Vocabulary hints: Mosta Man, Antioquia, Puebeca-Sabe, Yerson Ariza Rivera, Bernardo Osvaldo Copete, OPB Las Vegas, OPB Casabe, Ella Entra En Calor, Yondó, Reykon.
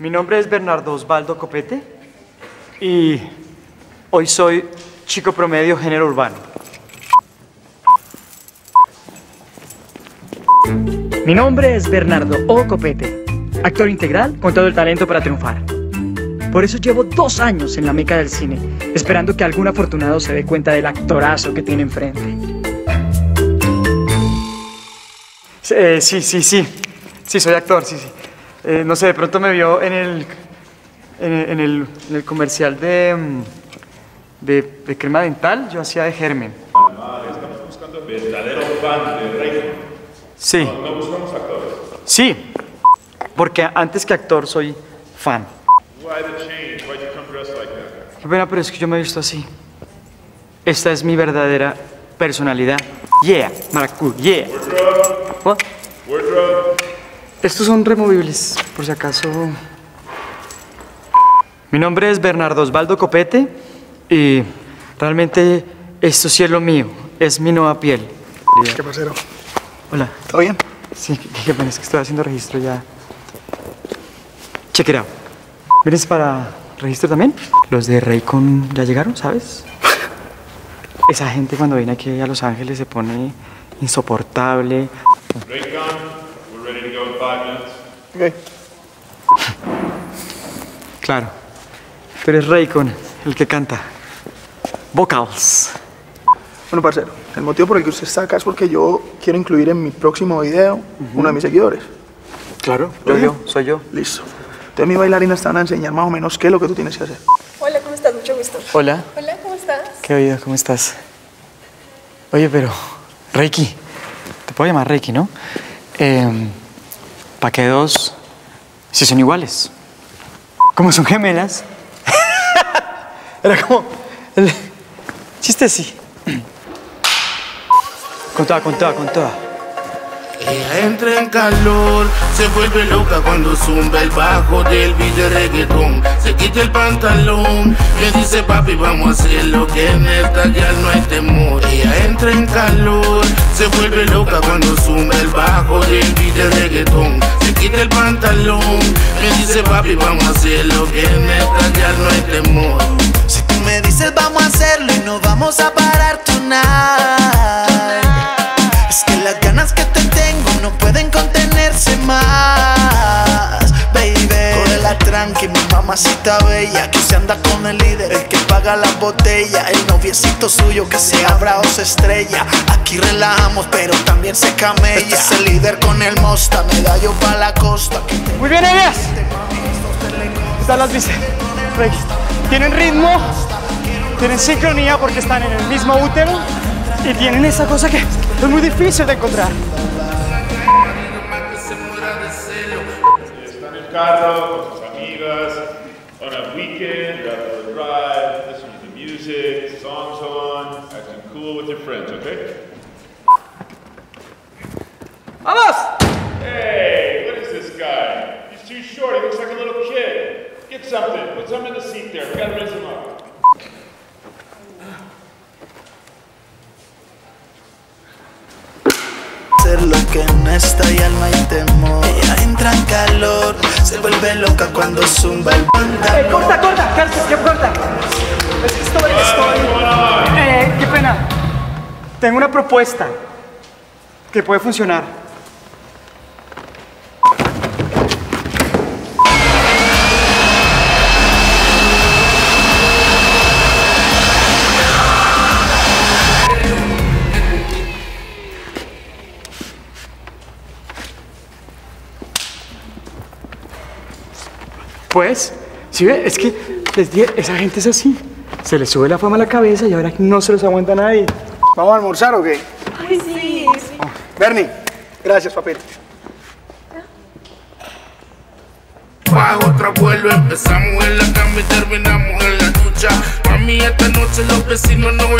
Mi nombre es Bernardo Osvaldo Copete y hoy soy chico promedio género urbano. Mi nombre es Bernardo O. Copete, actor integral con todo el talento para triunfar. Por eso llevo 2 años en la meca del cine, esperando que algún afortunado se dé cuenta del actorazo que tiene enfrente. Sí, soy actor, sí. No sé, de pronto me vio en el comercial de crema dental, yo hacía de germen. Ah, estamos buscando verdadero fan de Reykon. Sí. No buscamos actores. Sí, porque antes que actor soy fan. Qué pena, pero es que yo me he visto así. Esta es mi verdadera personalidad. Yeah, maracú, yeah. What? Estos son removibles, por si acaso. Mi nombre es Bernardo Osvaldo Copete y realmente esto sí es lo mío, es mi nueva piel. ¿Qué parcero? Hola. ¿Todo bien? Sí, qué pena, es que estoy haciendo registro ya. Check it out. ¿Vienes para registro también? Los de Reykon ya llegaron, ¿sabes? Esa gente cuando viene aquí a Los Ángeles se pone insoportable. Reykon, we're ready to go in 5 minutes. Okay. Claro. Tú eres Reykon, el que canta vocals. Bueno, parcero, el motivo por el que usted está acá es porque yo quiero incluir en mi próximo video uno de mis seguidores. Claro, soy yo. Listo. Entonces mis bailarinas te van a enseñar más o menos qué es lo que tú tienes que hacer. Hola, ¿cómo estás? Mucho gusto. Hola. Hola, ¿cómo estás? ¿Qué oído? ¿Cómo estás? Oye, pero, Reiki, te puedo llamar Reiki, ¿no? ¿Para qué dos si son iguales? Como son gemelas. Era como el chiste así. Contaba. Ella entra en calor, se vuelve loca cuando zumba el bajo del video reggaetón. Se quita el pantalón, me dice papi vamos a hacer lo que en esta ya no hay temor. Ella entra en calor, se vuelve loca cuando zumba el bajo del video reggaetón. Se quita el pantalón, me dice papi vamos a hacer lo que en esta ya no hay temor. Si tú me dices vamos a hacerlo y no vamos a parar tonight. Es que las ganas que te tengo no pueden contenerse más, baby. Córrela tranqui, mi mamacita bella, que se anda con el líder, el que paga las botellas. El noviecito suyo que se abra o se estrella. Aquí relajamos, pero también se camella. Este es el líder con el mosta, medallo pa' la costa. Muy bien, Elias. Están las bíceps. Tienen ritmo, tienen sincronía porque están en el mismo útero y tienen esa cosa que es muy difícil de encontrar. Están en el carro, con sus amigas, on a weekend, after the drive, listening to music, songs on, acting cool with your friends, okay? ¡Vamos! Hey, what is this guy? He's too short, he looks like a little kid. Get something, put something in the seat there, gotta raise him up. Lo que no está ya no hay temor. Ella entra en calor, se vuelve loca cuando zumba el pantalón. Corta. Es que estoy. Qué pena. Tengo una propuesta que puede funcionar. Pues, ¿sí ve? Es que les dije, esa gente es así. Se les sube la fama a la cabeza y ahora no se los aguanta nadie. ¿Vamos a almorzar o qué? Ay, sí. Bernie, gracias, papito. Bajo otro vuelo, empezamos en la cama y terminamos en la ducha. Mami, esta noche los vecinos no